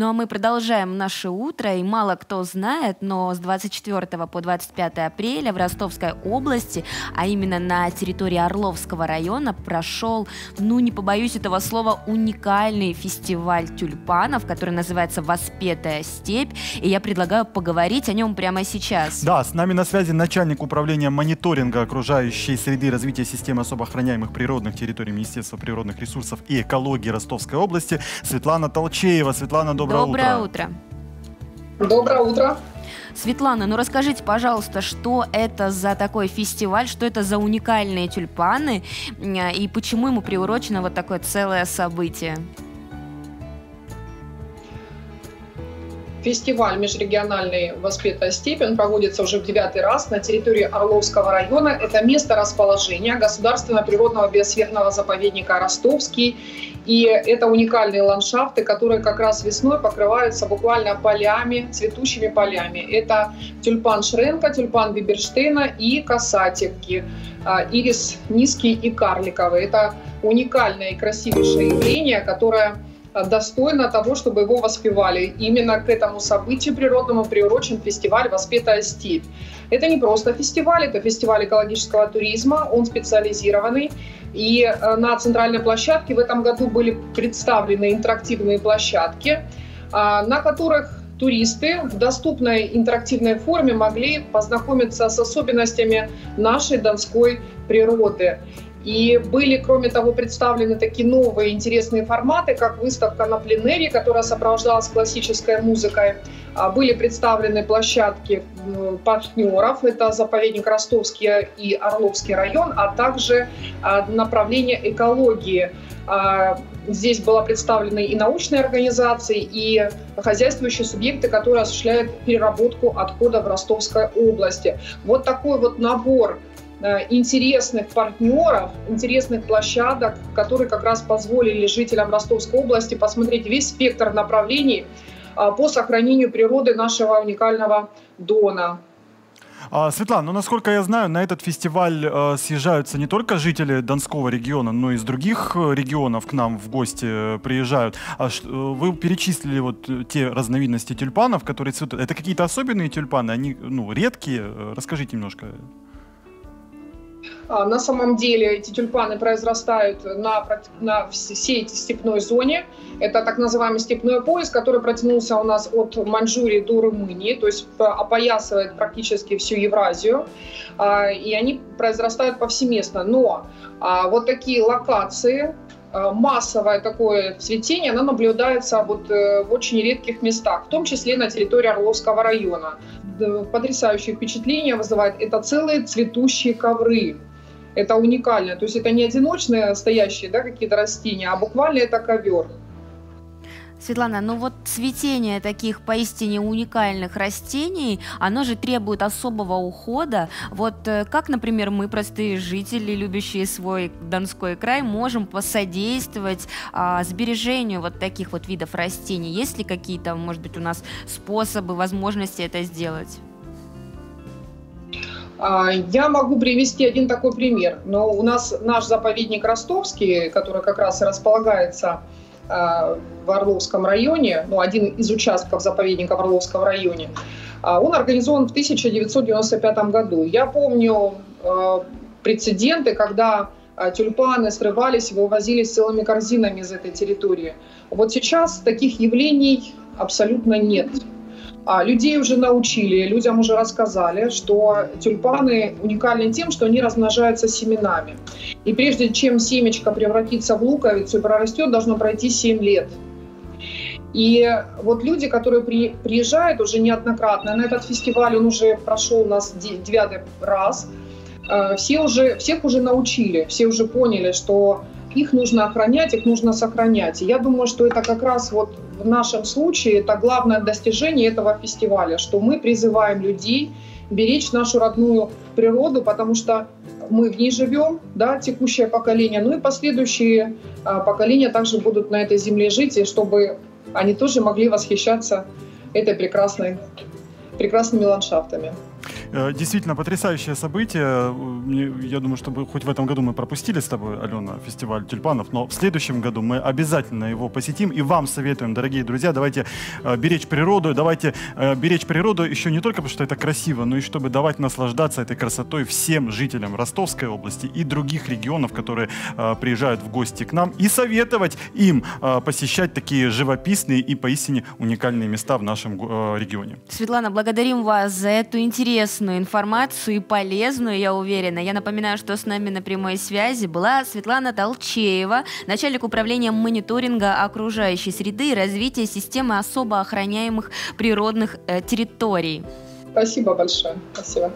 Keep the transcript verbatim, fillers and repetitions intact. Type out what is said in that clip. Ну а мы продолжаем наше утро, и мало кто знает, но с двадцать четвёртого по двадцать пятое апреля в Ростовской области, а именно на территории Орловского района, прошел, ну не побоюсь этого слова, уникальный фестиваль тюльпанов, который называется «Воспетая степь», и я предлагаю поговорить о нем прямо сейчас. Да, с нами на связи начальник управления мониторинга окружающей среды, развития системы особо охраняемых природных территорий Министерства природных ресурсов и экологии Ростовской области Светлана Толчеева. Светлана, доброе, доброе утро. утро. Доброе утро. Светлана, ну расскажите, пожалуйста, что это за такой фестиваль, что это за уникальные тюльпаны и почему ему приурочено вот такое целое событие? Фестиваль межрегиональный «Воспетая степь», он проводится уже в девятый раз на территории Орловского района. Это место расположения Государственного природного биосферного заповедника «Ростовский». И это уникальные ландшафты, которые как раз весной покрываются буквально полями, цветущими полями. Это тюльпан Шренка, тюльпан Биберштейна и касатики, ирис низкий и карликовый. Это уникальное и красивейшее явление, которое достойно того, чтобы его воспевали. Именно к этому событию природному приурочен фестиваль «Воспетая степь». Это не просто фестиваль, это фестиваль экологического туризма, он специализированный. И на центральной площадке в этом году были представлены интерактивные площадки, на которых туристы в доступной интерактивной форме могли познакомиться с особенностями нашей донской природы. И были, кроме того, представлены такие новые интересные форматы, как выставка на пленэре, которая сопровождалась классической музыкой. Были представлены площадки партнеров, это заповедник Ростовский и Орловский район, а также направление экологии. Здесь были представлены и научные организации, и хозяйствующие субъекты, которые осуществляют переработку отходов в Ростовской области. Вот такой вот набор интересных партнеров, интересных площадок, которые как раз позволили жителям Ростовской области посмотреть весь спектр направлений по сохранению природы нашего уникального Дона. Светлана, ну, насколько я знаю, на этот фестиваль съезжаются не только жители Донского региона, но и из других регионов к нам в гости приезжают. Вы перечислили вот те разновидности тюльпанов, которые цветут. Это какие-то особенные тюльпаны? Они, ну, редкие? Расскажите немножко. На самом деле эти тюльпаны произрастают на, на всей этой степной зоне. Это так называемый степной пояс, который протянулся у нас от Маньчжурии до Румынии, то есть опоясывает практически всю Евразию. И они произрастают повсеместно. Но вот такие локации, массовое такое цветение, оно наблюдается вот в очень редких местах, в том числе на территории Орловского района. Потрясающее впечатление вызывает это целые цветущие ковры. Это уникально. То есть это не одиночные стоящие, да, какие-то растения, а буквально это ковер. Светлана, ну вот цветение таких поистине уникальных растений, оно же требует особого ухода. Вот как, например, мы, простые жители, любящие свой Донской край, можем посодействовать а, сбережению вот таких вот видов растений? Есть ли какие-то, может быть, у нас способы, возможности это сделать? Я могу привести один такой пример. Но у нас наш заповедник Ростовский, который как раз и располагается в Орловском районе, ну, один из участков заповедника в Орловском районе, он организован в тысяча девятьсот девяносто пятом году. Я помню прецеденты, когда тюльпаны срывались и вывозились целыми корзинами из этой территории. Вот сейчас таких явлений абсолютно нет. Людей уже научили, людям уже рассказали, что тюльпаны уникальны тем, что они размножаются семенами. И прежде чем семечко превратится в луковицу и прорастет, должно пройти семь лет. И вот люди, которые при, приезжают уже неоднократно на этот фестиваль, он уже прошел у нас девятый раз, все уже, всех уже научили, все уже поняли, что их нужно охранять, их нужно сохранять. И я думаю, что это как раз вот в нашем случае это главное достижение этого фестиваля, что мы призываем людей беречь нашу родную природу, потому что мы в ней живем, да, текущее поколение, ну и последующие а, поколения также будут на этой земле жить, и чтобы они тоже могли восхищаться этой прекрасной, прекрасными ландшафтами. Действительно потрясающее событие. Я думаю, что хоть в этом году мы пропустили с тобой, Алена, фестиваль тюльпанов, но в следующем году мы обязательно его посетим. И вам советуем, дорогие друзья, давайте беречь природу. Давайте беречь природу еще не только потому, что это красиво, но и чтобы давать наслаждаться этой красотой всем жителям Ростовской области и других регионов, которые приезжают в гости к нам. И советовать им посещать такие живописные и поистине уникальные места в нашем регионе. Светлана, благодарим вас за эту интересную информацию и полезную, я уверена. Я напоминаю, что с нами на прямой связи была Светлана Толчеева, начальник управления мониторинга окружающей среды и развития системы особо охраняемых природных территорий. Спасибо большое. Спасибо.